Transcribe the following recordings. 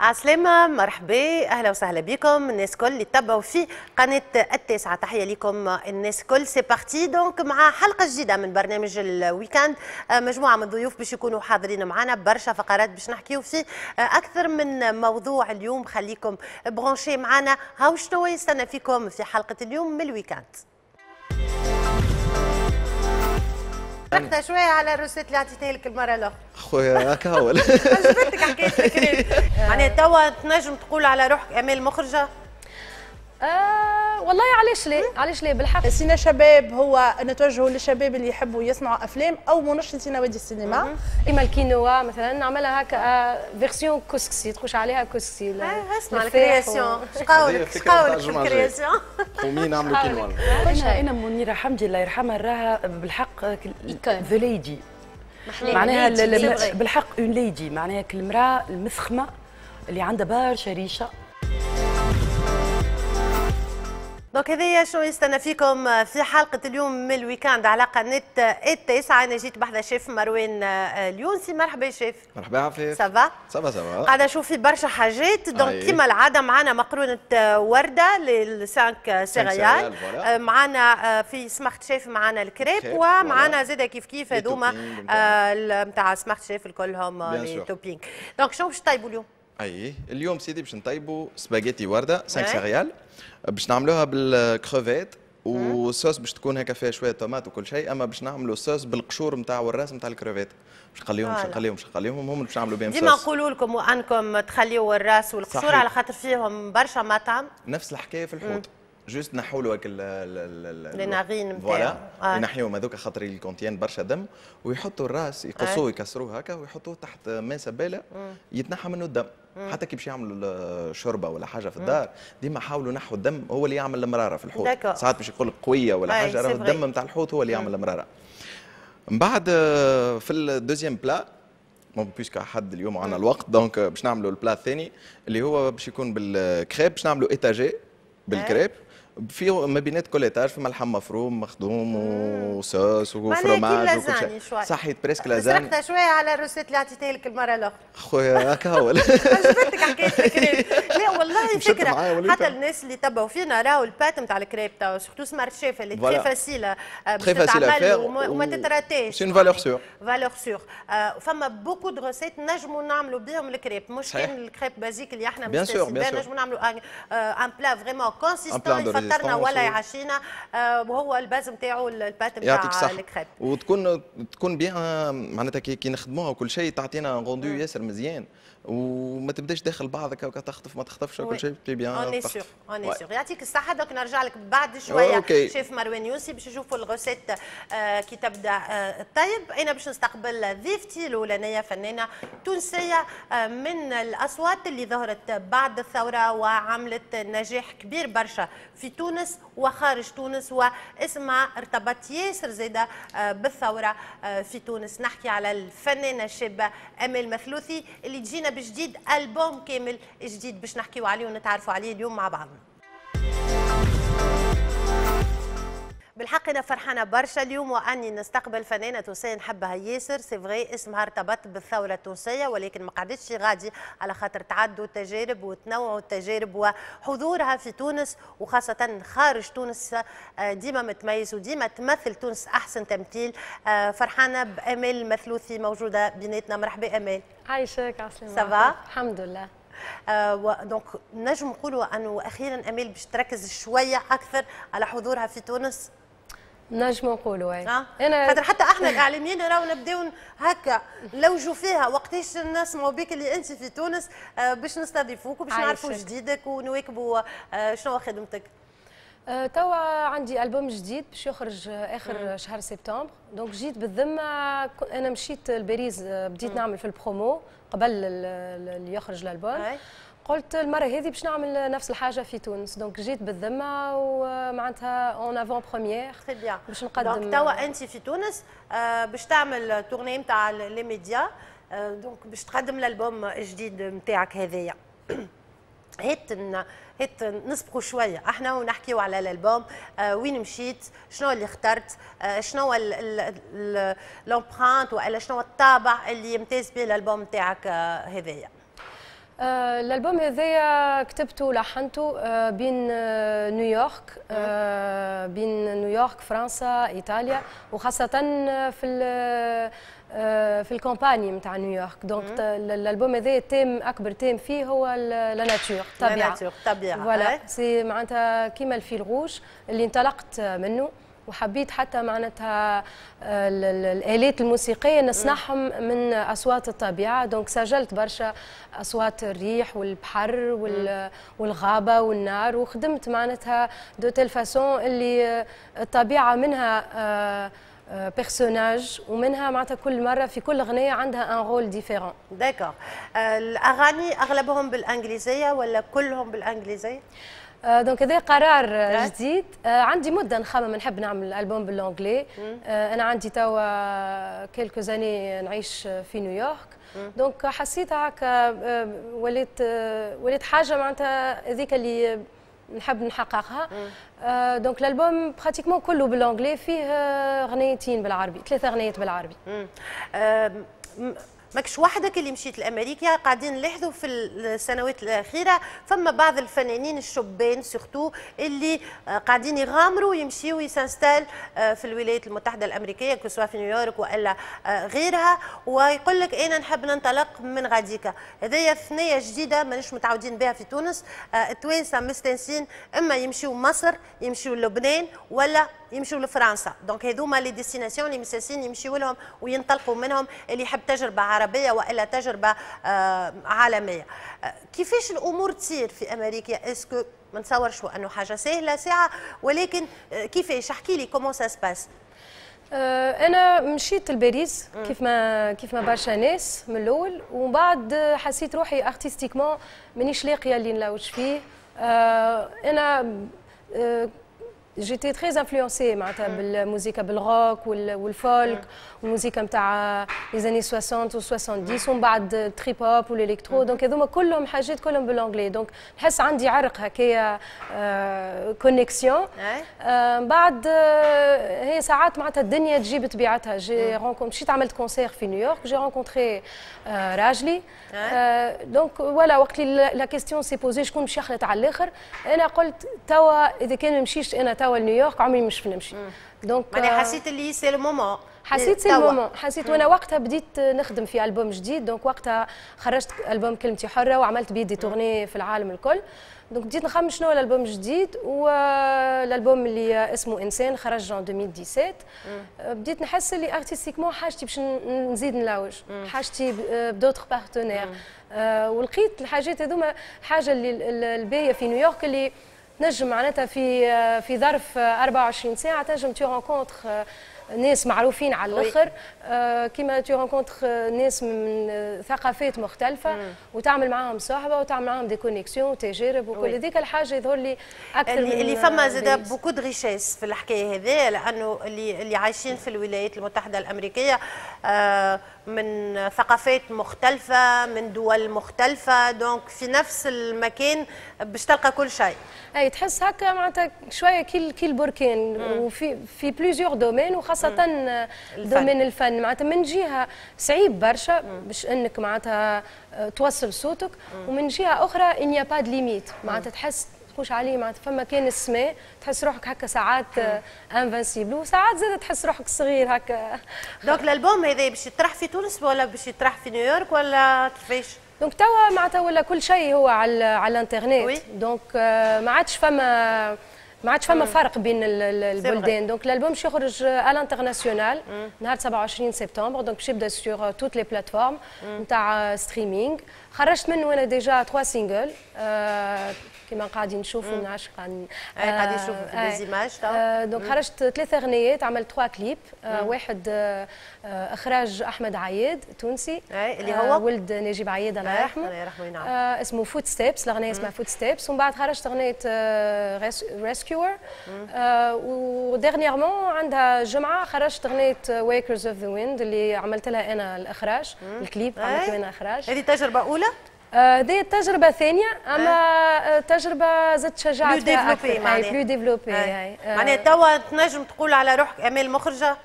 عسلامة، مرحبا، أهلا وسهلا بكم الناس كل اللي تتبعوا في قناة التاسعة. تحية لكم الناس كل. سي بارتي دونك مع حلقة جديدة من برنامج الويكاند، مجموعة من الضيوف باش يكونوا حاضرين معنا، برشا فقرات باش نحكيو فيه، أكثر من موضوع اليوم. خليكم برونشي معنا، هاو شنو يستنى فيكم في حلقة اليوم من الويكاند. ركت شوية على الروسيت اللي عطيتها لك المرة الأخرى. خويا هكا هو. عجبتك حكاية الكريم. معناها توا تنجم تقول على روحك أمال مخرجة؟ والله علاش لا؟ علاش لا بالحق؟ سينا شباب هو نتوجهوا للشباب اللي يحبوا يصنعوا أفلام أو منشطين في نوادي السينما. كيما الكينوا مثلا نعملها هكا فيرسيون كسكسي، تخش عليها كسكسي. اسمع الكرياسيون، شقاولك في الكرياسيون. قومي نعملوا كينوا. أنا منيرة حمدي الله يرحمها راها بالحق ذا ليدي. معناها بالحق اون ليدي، معناها المرأة المثخمة اللي عندها برشا ريشة. دونك هذايا شنو يستنى فيكم في حلقة اليوم من الويكاند على قناة التاسعة. أنا جيت بحذا شيف مروان اليونسي. مرحبا شيف. مرحبا عفيف. سافا؟ سافا سافا. قاعدة نشوف في برشا حاجات، دونك كيما العادة معنا مقرونة وردة للسانك سيريال، معنا في سماخت شيف معنا الكريب، ومعنا زادة كيف كيف هذوما نتاع سماخت شيف كلهم لي توبينغ. دونك شنو باش طيبوا اليوم؟ اي اليوم سيدي باش نطيبوا سباغيتي ورده 5 سيريال، باش نعملوها بالكروفيت والصوص باش تكون هكا فيها شويه طماط وكل شيء، اما باش نعملوا الصوص بالقشور نتاع والراس نتاع الكروفيت، باش نخليهم هم باش نعملوا بهم صوص. ديما نقولوا لكم وانكم تخليوا الراس والقشور على خاطر فيهم برشا مطعم. نفس الحكايه في الحوت، جوست نحوا له الناغين نتاعو فوالا ينحيوهم هذوك خاطر الكونتيان برشا دم، ويحطوا الراس يقصوه يكسروه هكا ويحطوه تحت ماء سباله يتنحى منه الدم. حتى كي باش يعملوا شوربه ولا حاجه في الدار ديما حاولوا نحوا الدم، هو اللي يعمل المراره في الحوت. ساعات باش يقول قويه ولا حاجه، راه الدم نتاع الحوت هو اللي يعمل المراره. من بعد في الدوزيام بلا مون بيسك حد اليوم عندنا الوقت، دونك باش نعملوا البلا الثاني اللي هو باش يكون بالكريب. باش نعملوا ايتاجي بالكريب في ما بينات كل ايتاج، فما اللحم مفروم مخدوم وصوص وفرماج وكل شيء. صحيت بريسك لازاني. سرقتها شويه على الروسيت اللي عطيتها لك المره الاخرى. خويا هكا هو. عجبتك حكايه الكريب. لا والله فكره، حتى الناس اللي تبعوا فينا راهو البات نتاع الكريب توا سورتو سمارت شيف اللي تري فاسيله باش تعمل وما تتراتيش. سي اون فالور سيغ. فالور سيغ. فما بوكو دو روسيت نجموا نعملوا بهم الكريب، مش كان الكريب بازيك اللي احنا مستعملين، نجموا نعملوا ان بلا فريمون كونسيستون ترنا ولا يعشينا، وهو الباز نتاعو البات نتاع الكريب، وتكون بيان معناتها كي نخدموها وكل شيء تعطينا غوندو ياسر مزيان، وما تبداش داخل بعضك هكا تخطف ما تخطفش وكل شيء بيان. اوني سيغ اوني سيغ. يعطيك الصحة. دوك نرجع لك بعد شوية شيف مروان يونسي باش نشوفوا الغوسيت كي تبدا طيب. أنا باش نستقبل ضيفتي الأولى، أنايا فنانة تونسية من الأصوات اللي ظهرت بعد الثورة وعملت نجاح كبير برشا في تونس وخارج تونس، واسمها ارتبط ياسر زاده بالثوره في تونس. نحكي على الفنانه الشابه امال مثلوثي اللي تجينا بجديد البوم كامل جديد باش نحكيو عليه ونتعرفوا عليه اليوم مع بعضنا. بالحق انا فرحانه برشا اليوم واني نستقبل فنانه تونسيه نحبها ياسر، سي فغي اسمها ارتبط بالثوره التونسيه، ولكن ما قعدتش غادي على خاطر تعدوا التجارب وتنوعوا التجارب، وحضورها في تونس وخاصه خارج تونس ديما متميز وديما تمثل تونس احسن تمثيل. فرحانه بامال مثلوثي موجوده بيناتنا. مرحبا امال. عايشك عسلامة. سافا؟ الحمد لله. دونك نجم نقولوا انه اخيرا امال باش تركز شويه اكثر على حضورها في تونس. نجم نقولوا انا خاطر حتى احنا الاعلاميين راهو نبداو هكا لوجوا فيها وقتاش نسمعوا بك اللي انت في تونس باش نستضيفوك وباش نعرفوا جديدك ونواكبوا شنو خدمتك. توا عندي البوم جديد باش يخرج اخر شهر سبتمبر، دونك جيت بالذمه. انا مشيت لباريس بديت نعمل في البرومو قبل اللي يخرج الالبوم، قلت المره هذه باش نعمل نفس الحاجه في تونس، دونك جيت بالذمه ومعناتها اون افون بروميير باش نقدم. دونك توا انت في تونس باش تعمل تورني نتاع لي ميديا، دونك باش تقدم الالبوم الجديد نتاعك هذايا. هات نسبقوا شويه احنا ونحكيوا على الالبوم. وين مشيت؟ شنو اللي اخترت؟ شنو لومبرانت ولا شنو الطابع اللي يمتاز به الالبوم نتاعك هذايا؟ الالبوم هذايا كتبته ولحنته بين نيويورك فرنسا ايطاليا، وخاصه في الكومباني نتاع نيويورك. دونك الالبوم هذايا تيم اكبر تيم فيه هو لا ناتور، الطبيعه. فوالا سي معناتها كيما الفيل روج اللي انطلقت منه، وحبيت حتى معناتها الالات الموسيقيه نصنعهم من اصوات الطبيعه. دونك سجلت برشا اصوات الريح والبحر والغابه والنار، وخدمت معناتها دو تيل فاسون اللي الطبيعه منها بيرسوناج ومنها معناتها كل مره في كل اغنيه عندها ان رول ديفيرون. داكور. الاغاني اغلبهم بالانجليزيه ولا كلهم بالانجليزيه؟ دونك هذا قرار جديد. عندي مده نخمم، نحب نعمل البوم بالانجلي. انا عندي توا كيلكو زاني نعيش في نيويورك، دونك حسيت هكا وليت حاجه معناتها هذيك اللي نحب نحققها. دونك الالبوم براتيكمون كله بالانجلي، فيه اغنيتين بالعربي، 3 اغنيات بالعربي. ماكش وحدك اللي مشيت لامريكا، قاعدين نلاحظوا في السنوات الاخيره فما بعض الفنانين الشبان سورتو اللي قاعدين يغامروا ويمشيوا ويسانستال في الولايات المتحده الامريكيه، كسوا في نيويورك والا غيرها، ويقول لك انا نحب ننطلق من غاديكا. هذه ثنيه جديده مانيش متعودين بها في تونس. التوانسه مستانسين اما يمشيوا مصر، يمشيوا لبنان، ولا يمشيوا لفرنسا. دونك هذوما لي ديستيناسيون اللي مستانسين يمشيوا لهم وينطلقوا منهم، اللي يحب تجربه عربية وإلا تجربة عالمية. كيفاش الأمور تصير في أمريكا؟ اسكو ما نتصورش أنه حاجة سهلة ساعة، ولكن كيفاش؟ احكي لي كومون سا سباس. أنا مشيت لباريس كيف ما برشا ناس من الأول، ومن بعد حسيت روحي أرتيستيكمون مانيش لاقية اللي نلوج فيه. أنا جيتي تري انفلونسي معناتها بالموسيقى، بالروك والفولك والموسيقى نتاع لي زاني 60 و 70 ومن بعد تريب هوب والالكترو. دونك هذوما كلهم حاجات كلهم بالانجلي، دونك نحس عندي عرق هكايا كونيكسيون. بعد هي ساعات معناتها الدنيا تجيب طبيعتها. جي مشيت عملت كونسير في نيويورك، جي رونكونتري راجلي. دونك ولا وقت اللي لا كيستيون سي بوزي شكون باش يخلط على الاخر، انا قلت توا اذا كان ما نمشيش انا توا لنيويورك عمري مش نمشي. دونك انا حسيت اللي سي لو مومون، حسيت وانا وقتها بديت نخدم في البوم جديد. دونك وقتها خرجت البوم كلمتي حره وعملت بيه دي تورني في العالم الكل. دونك بديت نخمم شنو هو الالبوم الجديد، والالبوم اللي اسمه انسان خرج جون 2017. بديت نحس اللي ارتستيكمون حاجتي باش نزيد نلوج، حاجتي بدوتر بارتنير، ولقيت الحاجات هذوما حاجه اللي الباهيه في نيويورك اللي نجم معناتها في ظرف 24 ساعة تنجم تو رونكونتخ ناس معروفين على الاخر، كيما تو رونكونتخ ناس من ثقافات مختلفة وتعمل معاهم صحبة وتعمل معاهم دي كونيكسيون وتجارب وكل هذيك الحاجة. يظهر لي أكثر اللي فما زاد بوكو دو ريشيس في الحكاية هذه، لأنه اللي عايشين في الولايات المتحدة الأمريكية من ثقافات مختلفة، من دول مختلفة، دونك في نفس المكان باش تلقى كل شيء. اي تحس هكا معناتها شوية كي البركان، وفي بليزيور دومين، وخاصة دومين الفن. معناتها من جهة صعيب برشا باش انك معناتها توصل صوتك، ومن جهة أخرى إن يا با دو ليميت معناتها تحس تقولش عليه معناتها فما كان السماء، تحس روحك هكا ساعات انفانسيبل، وساعات زاد تحس روحك صغير هكا. دونك الالبوم هذا باش يطرح في تونس ولا باش يطرح في نيويورك ولا كيفاش؟ دونك توا معناتها ولا كل شيء هو على الانترنت. دونك ما عادش فما فرق بين البلدان. دونك الالبوم باش يخرج على الانترناسيونال نهار 27 سبتمبر، دونك باش يبدا سور توت لي بلاتفورم نتاع ستريمينغ. خرجت منه انا ديجا 3 سينجل كما قاعدين نشوفوا من عشق قاعدين نشوفوا في ليزيماج. دونك خرجت 3 اغنيات، عملت 3 كليب. واحد اخراج احمد عياد تونسي، اللي هو ولد نجيب عياد الله يرحمه، نعم. اسمه فوت ستيبس، الاغنيه اسمها فوت ستيبس. ومن بعد خرجت اغنيه ريسكيور، وديرنييرمون عندها جمعه خرجت اغنيه ويكرز اوف ذا ويند اللي عملت لها انا الاخراج، الكليب عملت انا اخراج. هذه تجربه اولى؟ هذه التجربة ثانية، أما تجربة زدت شجاعت فيها أكثر، بلو ديفلوبي. معناها توا تنجم تقول على روحك أمال مخرجة؟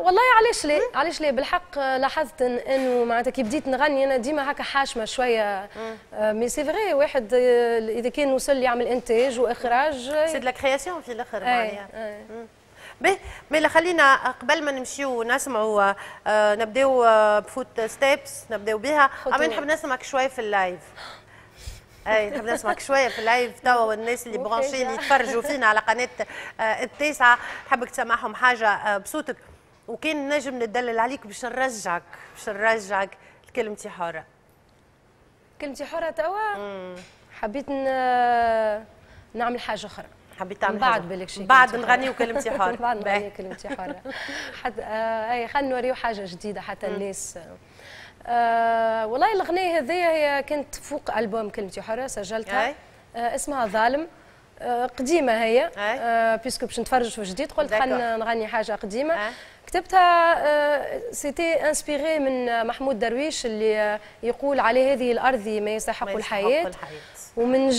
والله علاش ليه؟ علاش ليه؟ بالحق لاحظت انه معناتها كي بديت نغني انا ديما هكا حاشمه شويه، مي سي فري واحد اذا كان وصل يعمل انتاج واخراج سي دو لا كرياسيون في الاخر معناها. باهي مالا خلينا قبل ما نمشيو نسمعوا نبداو بفوت ستيبس نبداو بها، اما نحب نسمعك شويه في اللايف. اي نحب نسمعك شويه في اللايف توا، والناس اللي برانشي اللي يتفرجوا فينا على قناه التاسعه نحبك تسمعهم حاجه بصوتك، وكان نجم ندلل عليك باش نرجعك لكلمتي حره. كلمتي حره توا حبيت نعمل حاجه اخرى. حبيت تعمل بعد بالك شيء بعد نغني وكلمتي حره. بعد نغني كلمتي حره حتى اي خلينا نوريو حاجه جديده حتى الناس. والله الأغنية هذيا هي كانت فوق ألبوم كلمتي حرة سجلتها، اسمها ظالم، قديمة هي، بيسكو باش نتفرج في جديد قلت خلينا نغني حاجة قديمة. كتبتها سيتي انسبيري من محمود درويش اللي يقول على هذه الأرض ما يستحق الحياة، ومن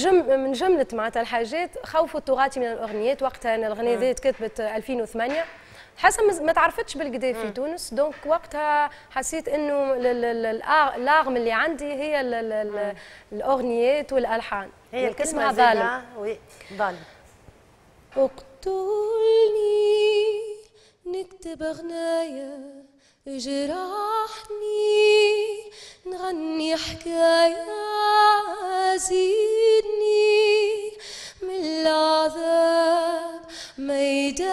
جملة معناتها الحاجات خوف الطغاة من الأغنيات. وقتها الأغنية هذيا تكتبت 2008 حسب ما تعرفتش بالقدا في تونس، دونك وقتها حسيت انه الأغم اللي عندي هي الاغنيات والالحان. هي الكلمه ظالم. ظالم اقتلني نكتب اغنيه، اجرحني نغني حكايه، زيدني من العذاب ما يدفي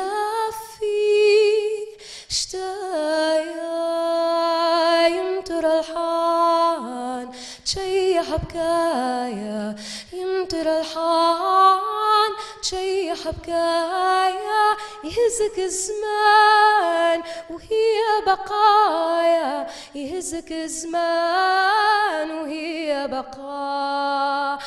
شتايا، يمطر الحان تشيح بكايا، يمطر الحان تشيح بكايا، يهزك الزمان وهي بقايا، يهزك الزمان وهي بقايا.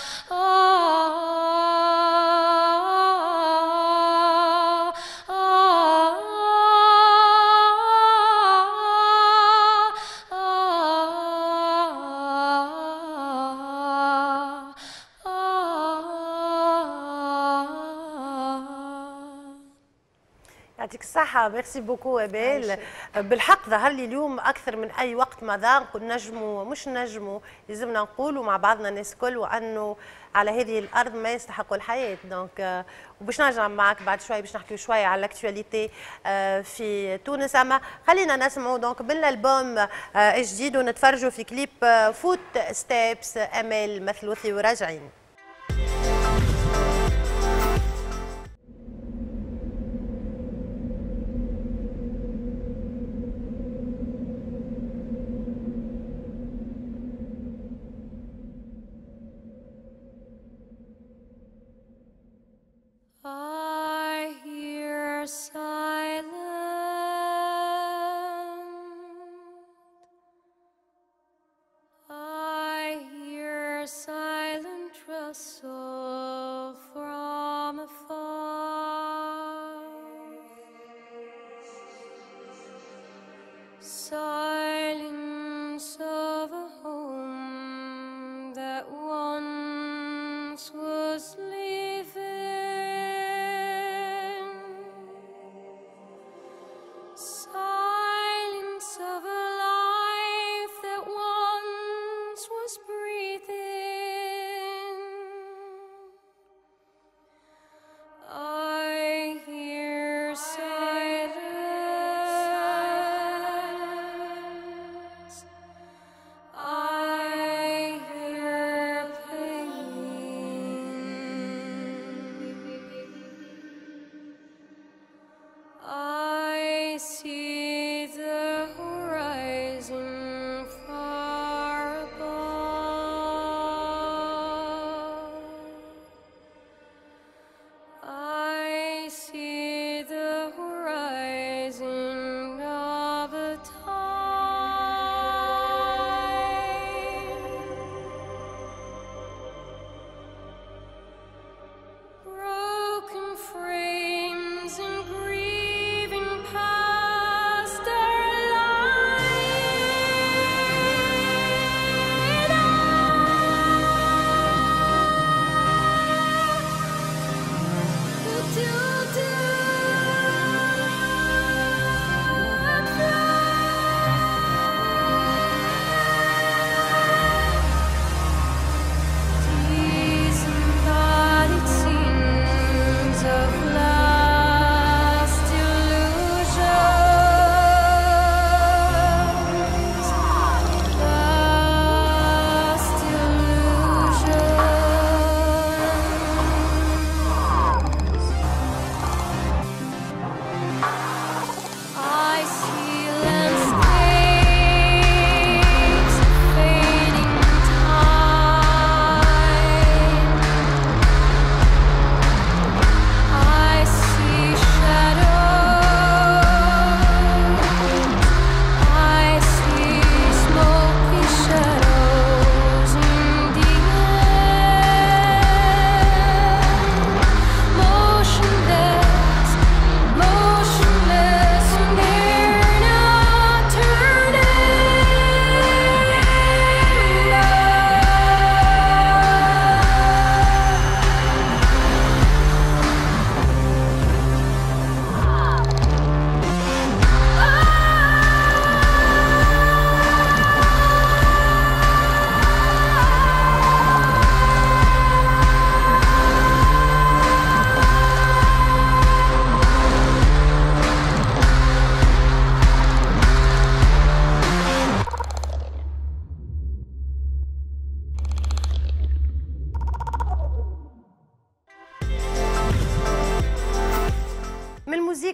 يعطيك الصحة، ميرسي بوكو أمال. بالحق ظهر لي اليوم أكثر من أي وقت مضى نجموا مش نجموا لازمنا نقولوا مع بعضنا الناس الكل، وأنه على هذه الأرض ما يستحقوا الحياة. دونك وباش نرجع معك بعد شوية باش نحكيو شوية على الأكتواليتي في تونس، أما خلينا نسمعوا دونك بالألبوم الجديد ونتفرجوا في كليب فوت ستيبس أمال مثلوثي وراجعين. See the horizon far above.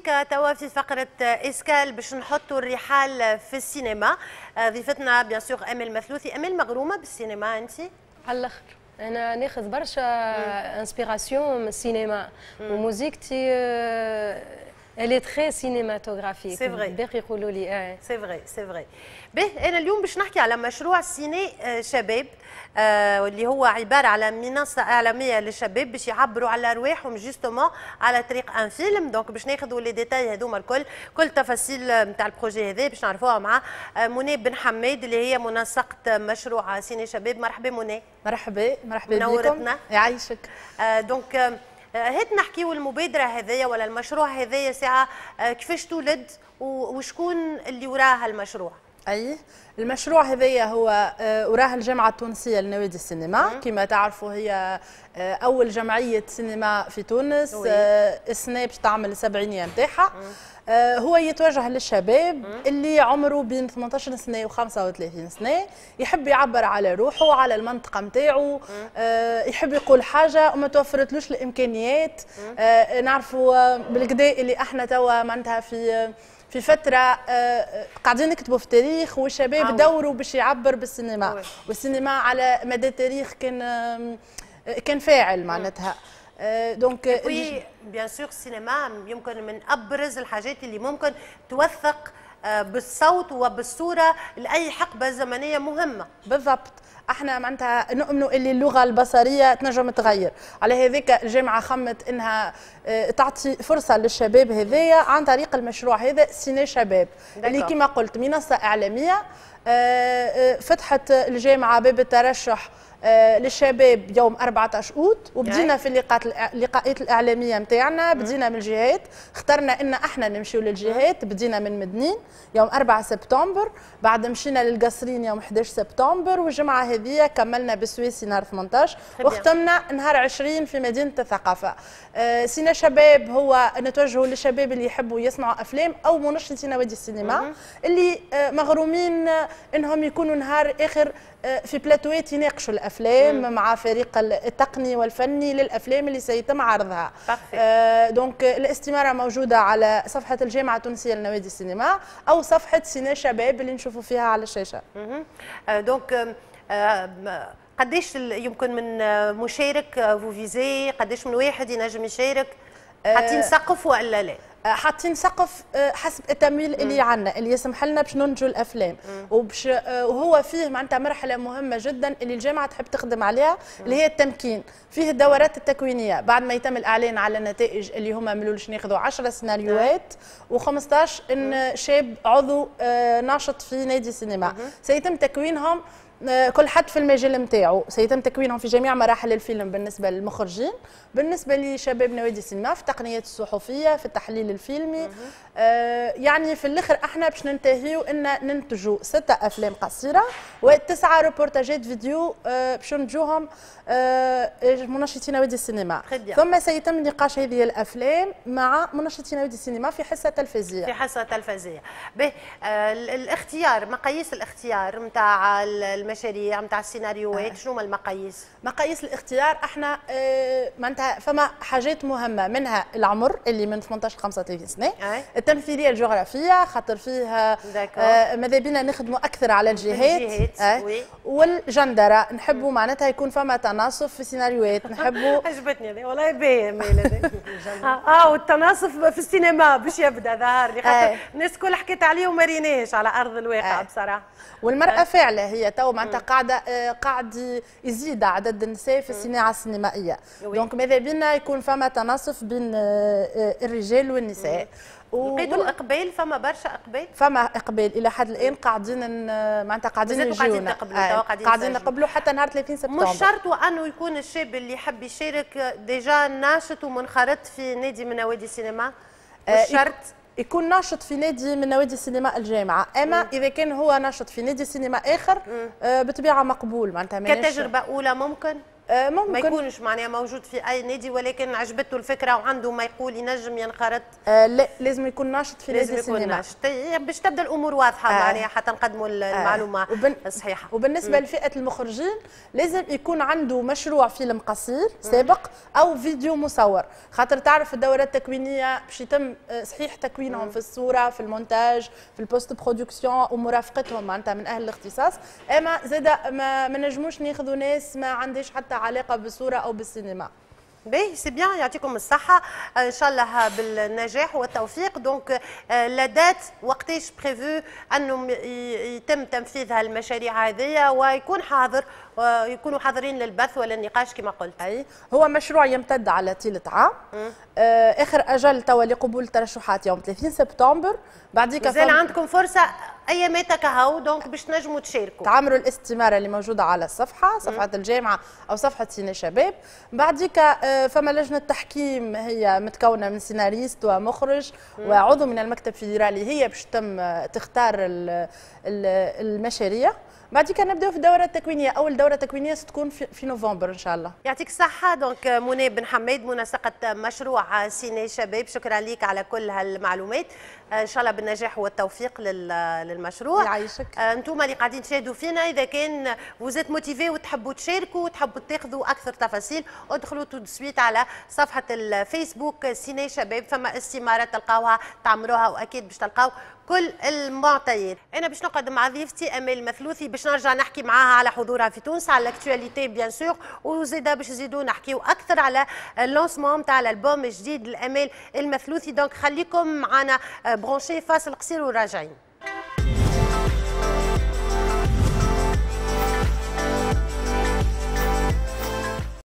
بك توا في فقرة إسكال باش نحطوا الرحال في السينما. ضيفتنا بيان سور أمل مثلوثي. أمل مغرومة بالسينما أنت؟ على الآخر، أنا ناخذ برشا انسبيراسيون من السينما وموزيكتي Elle est très cinématographique. C'est vrai. C'est vrai, c'est vrai. أنا اليوم باش نحكي على مشروع سيني شباب واللي هو عبارة على منصة إعلامية للشباب باش يعبروا على أرواحهم جوستومون على طريق أن فيلم. دونك باش ناخذوا لي ديتاي هذوما الكل، كل تفاصيل نتاع البروجي هذا باش نعرفوها مع منى بن حماد اللي هي منسقة مشروع سيني شباب. مرحبا منى. مرحبا، مرحبا بكم. منورتنا. يعيشك. دونك هات نحكيو المبادرة هذايا ولا المشروع هذايا ساعة كيفاش تولد وشكون اللي وراها المشروع؟ أي المشروع هذايا هو وراها الجامعة التونسية لنوادي السينما. كما تعرفوا هي أول جمعية سينما في تونس. سناب تعمل السبعينية نتاعها. هو يتوجه للشباب اللي عمره بين 18 سنة و 35 سنة، يحب يعبر على روحه، على المنطقة نتاعو، يحب يقول حاجة وما توفرتلوش الإمكانيات. نعرفوا بالكدا اللي احنا توا معناتها في فترة قاعدين نكتبوا في تاريخ، والشباب دوروا باش يعبر بالسينما، والسينما على مدى التاريخ كان فاعل معناتها. دونك وي بيان سور السينما يمكن من ابرز الحاجات اللي ممكن توثق بالصوت وبالصوره لاي حقبه زمنيه مهمه. بالضبط، احنا معناتها نؤمنوا اللي اللغه البصريه تنجم تغير، على هذيك الجامعه خمت انها تعطي فرصه للشباب هذايا عن طريق المشروع هذا سيني شباب اللي كما قلت منصه اعلاميه. فتحت الجامعه باب الترشح للشباب يوم 14 أوت، وبدينا في اللقاءات الإعلامية متاعنا. بدينا من الجهات، اخترنا إن احنا نمشيو للجهات. بدينا من مدنين يوم 4 سبتمبر، بعد مشينا للقصرين يوم 11 سبتمبر، والجمعة هذه كملنا بالسويسي نهار 18، وختمنا نهار 20 في مدينة الثقافة. سينا شباب هو نتوجه للشباب اللي يحبوا يصنعوا أفلام أو منشطين نوادي السينما اللي مغرومين إنهم يكونوا نهار آخر في بلاتوات يناقشوا الافلام مع فريق التقني والفني للافلام اللي سيتم عرضها. دونك الاستماره موجوده على صفحه الجامعه التونسيه لنوادي السينما او صفحه سيني شباب اللي نشوفوا فيها على الشاشه. دونك قديش يمكن من مشارك فيزي؟ قديش من واحد ينجم يشارك؟ حاطين سقف ولا لا؟ حاطين سقف حسب التمويل اللي عندنا اللي يسمح لنا باش ننتجوا الافلام، وباش وهو فيه معناتها مرحله مهمه جدا اللي الجامعه تحب تخدم عليها اللي هي التمكين. فيه الدورات التكوينيه بعد ما يتم الاعلان على النتائج اللي هما ملولش ناخذوا 10 سيناريوهات و15 شاب عضو ناشط في نادي سينما. سيتم تكوينهم، كل حد في المجال نتاعو سيتم تكوينهم في جميع مراحل الفيلم بالنسبه للمخرجين، بالنسبه لشباب نوادي السينما في التقنيات الصحفيه، في التحليل الفيلمي. يعني في الاخر احنا باش ننتهيو ان ننتجوا 6 افلام قصيره و9 روبورتاجات فيديو باش ننتجوهم منشطين نوادي السينما. ثم سيتم نقاش هذه الافلام مع منشطين نوادي السينما في حصه تلفزيونيه. في حصه تلفزيونيه. الاختيار، مقاييس الاختيار نتاع المشاريع نتاع السيناريوهات شنو هما المقاييس؟ مقاييس الاختيار احنا معناتها فما حاجات مهمه، منها العمر اللي من 18 ل 35 سنه، التمثيليه الجغرافيه خاطر فيها ماذا بينا نخدموا اكثر على الجهات، والجندره نحبوا معناتها يكون فما تناصف في السيناريوهات نحبوا. عجبتني والله باهي ميلاد والتناصف في السينما باش يبدا ظهر لي خاطر الناس كل حكيت عليه وما ريناش على ارض الواقع بصراحه. والمراه فاعله هي تو معناتها قاعد يزيد عدد النساء في الصناعه السينمائيه. دونك ماذا بينا يكون فما تناصف بين الرجال والنساء. لقيتوا اقبال؟ فما برشا اقبال. فما اقبال الى حد الان، قاعدين معناتها قاعدين يجيونا قاعدين نقبلوا حتى نهار 30 سبتمبر. مش شرط انه يكون الشاب اللي يحب يشارك ديجا ناشط ومنخرط في نادي من نوادي السينما، مش شرط يكون ناشط في نادي من نوادي السينما الجامعه، اما اذا كان هو ناشط في نادي سينما اخر بطبيعه مقبول معناتها كتجربه اولى ممكن. ممكن ما يكونش معناها موجود في اي نادي، ولكن عجبته الفكره وعنده ما يقول ينجم ينخرط. لا لازم يكون ناشط في نادي السينما، لازم يكون ناشط باش تبدا الامور واضحه معناها حتى نقدموا المعلومه الصحيحه. وبالنسبه لفئه المخرجين لازم يكون عنده مشروع فيلم قصير سابق او فيديو مصور، خاطر تعرف الدورات التكوينيه باش يتم صحيح تكوينهم في الصوره، في المونتاج، في البوست برودكسيون ومرافقتهم معناتها من اهل الاختصاص. اما زاد ما نجموش ناخذوا ناس ما عندهاش حتى علاقه بالصوره او بالسينما. باهي سي بيان، يعطيكم الصحه ان شاء الله بالنجاح والتوفيق. دونك لا دات وقتاش بريفو انه يتم تنفيذ هالمشاريع هذه ويكون حاضر، يكونوا حاضرين للبث ولا النقاش كما قلت. اي هو مشروع يمتد على طيله عام. اخر اجل توا لقبول الترشحات يوم 30 سبتمبر. بعديك مازال عندكم فرصه ايامات كهو، دونك باش تنجموا تشاركوا، تعملوا الاستماره اللي موجوده على الصفحه، صفحه الجامعه او صفحه سينا شباب. بعديك فما لجنه تحكيم هي متكونه من سيناريست ومخرج وعضو من المكتب الفيدرالي، هي باش تم تختار المشاريع. بعديك نبداو في الدوره التكوينيه، اول دوره تكوينيه ستكون في نوفمبر ان شاء الله. يعطيك الصحه. دونك منى بن حميد منسقه مشروع سيناء شباب، شكرا لك على كل هالمعلومات، ان شاء الله بالنجاح والتوفيق للمشروع. يعيشك. انتم اللي قاعدين تشاهدوا فينا، اذا كان وزيت موتيفي وتحبوا تشاركوا وتحبوا تاخذوا اكثر تفاصيل ادخلوا تو سويت على صفحه الفيسبوك سيناء شباب، فما استماره تلقاوها تعملوها واكيد باش تلقاو كل المعطيات. انا باش نقعد مع ضيفتي امال مثلوثي باش نرجع نحكي معاها على حضورها في تونس، على الاكتواليتي بيان سور، وزيدا باش نزيدو نحكيو اكثر على اللونسمون تاع الالبوم الجديد لامال المثلوثي. دونك خليكم معنا برونشي، فاصل قصير وراجعين.